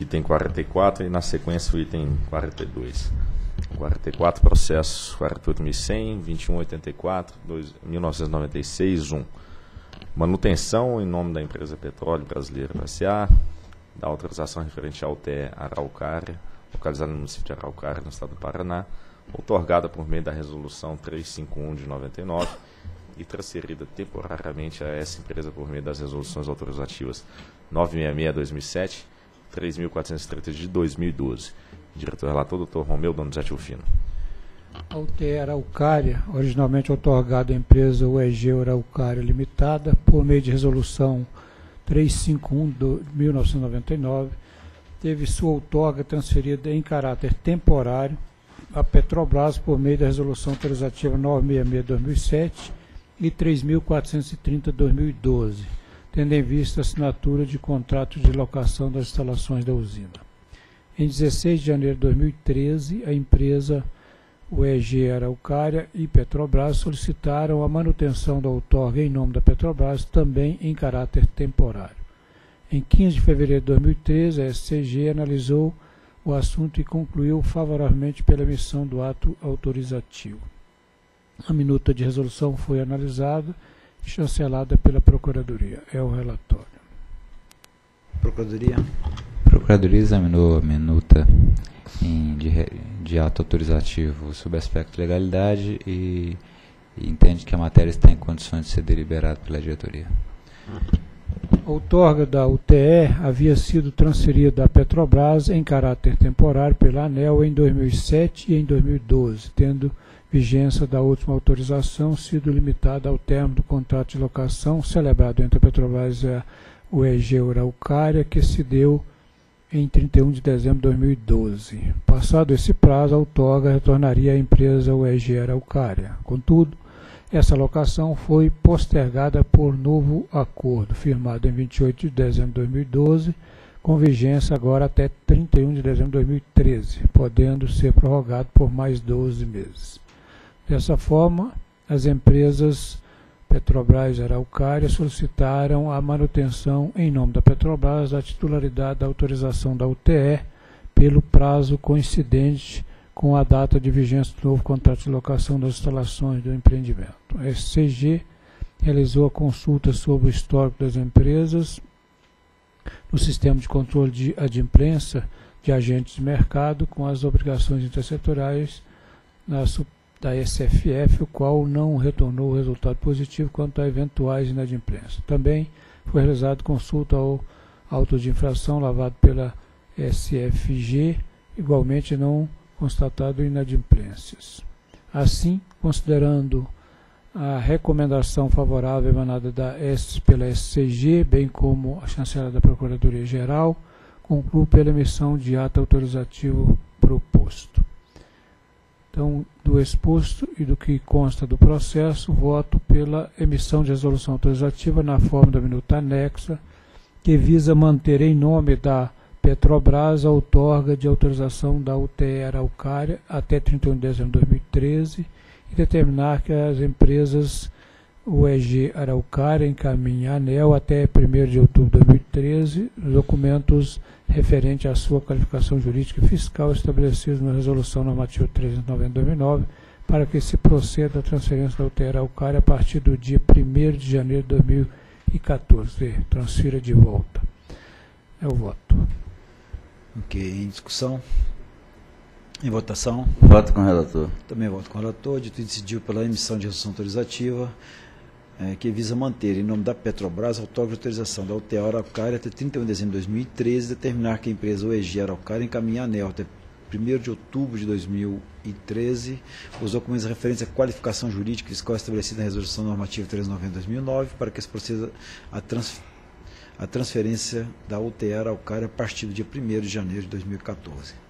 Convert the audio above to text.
Item 44 e na sequência o item 42. 44, processo 48.100, 2184, 1996, 1. Manutenção em nome da empresa Petróleo Brasileiro S.A. da autorização referente à UTE Araucária, localizada no município de Araucária, no estado do Paraná, outorgada por meio da Resolução 351 de 99 e transferida temporariamente a essa empresa por meio das resoluções autorizativas 966-2007 3.430 de 2012. Diretor-relator, Dr. Romeu Donizete Rufino. A UTE Araucária, originalmente outorgada à empresa UEG Araucária Limitada, por meio de resolução 351 de 1999, teve sua outorga transferida em caráter temporário à Petrobras por meio da resolução autorizativa 966 de 2007 e 3.430 de 2012. Tendo em vista a assinatura de contrato de locação das instalações da usina. Em 16 de janeiro de 2013, a empresa UEG Araucária e Petrobras solicitaram a manutenção da outorga em nome da Petrobras, também em caráter temporário. Em 15 de fevereiro de 2013, a SCG analisou o assunto e concluiu favoravelmente pela emissão do ato autorizativo. A minuta de resolução foi analisada chancelada pela Procuradoria. É o relatório. Procuradoria. Procuradoria examinou a minuta de ato autorizativo sob aspecto de legalidade e entende que a matéria está em condições de ser deliberada pela diretoria. A outorga da UTE havia sido transferida à Petrobras em caráter temporário pela ANEEL em 2007 e em 2012, tendo vigência da última autorização sido limitada ao termo do contrato de locação celebrado entre a Petrobras e a UEG Araucária, que se deu em 31 de dezembro de 2012. Passado esse prazo, a outorga retornaria à empresa UEG Araucária. Contudo, essa locação foi postergada por novo acordo, firmado em 28 de dezembro de 2012, com vigência agora até 31 de dezembro de 2013, podendo ser prorrogado por mais 12 meses. Dessa forma, as empresas Petrobras e Araucária solicitaram a manutenção em nome da Petrobras da titularidade da autorização da UTE pelo prazo coincidente com a data de vigência do novo contrato de locação das instalações do empreendimento. A SCG realizou a consulta sobre o histórico das empresas no sistema de controle de adimplência de agentes de mercado com as obrigações intersetoriais da SFF, o qual não retornou o resultado positivo quanto a eventuais inadimplência. Também foi realizada consulta ao auto de infração lavado pela SFG, igualmente não constatado inadimplências. Assim, considerando a recomendação favorável emanada pela SCG, bem como a chancelada da Procuradoria-Geral, concluo pela emissão de ato autorizativo proposto. Então, do exposto e do que consta do processo, voto pela emissão de resolução autorizativa na forma da minuta anexa, que visa manter em nome da Petrobras a outorga de autorização da UTE Araucária até 31 de dezembro de 2013 e determinar que as empresas UEG Araucária encaminhem a ANEEL até 1º de outubro de 2013 os documentos referentes à sua qualificação jurídica e fiscal estabelecidos na Resolução Normativa 390-2009 para que se proceda à transferência da UTE Araucária a partir do dia 1º de janeiro de 2014. Transfira de volta. É o voto. Ok, em discussão? Em votação? Voto com o relator. Também voto com o relator. Dito e decidido pela emissão de resolução autorizativa que visa manter, em nome da Petrobras, a outorga de autorização da UTE Araucária até 31 de dezembro de 2013, determinar que a empresa UEG Araucária encaminhe a ANEEL até 1º de outubro de 2013 os documentos referentes à qualificação jurídica fiscal estabelecida na Resolução Normativa 390-2009 para que se proceda a transferência da UTE Araucária a partir do dia 1º de janeiro de 2014.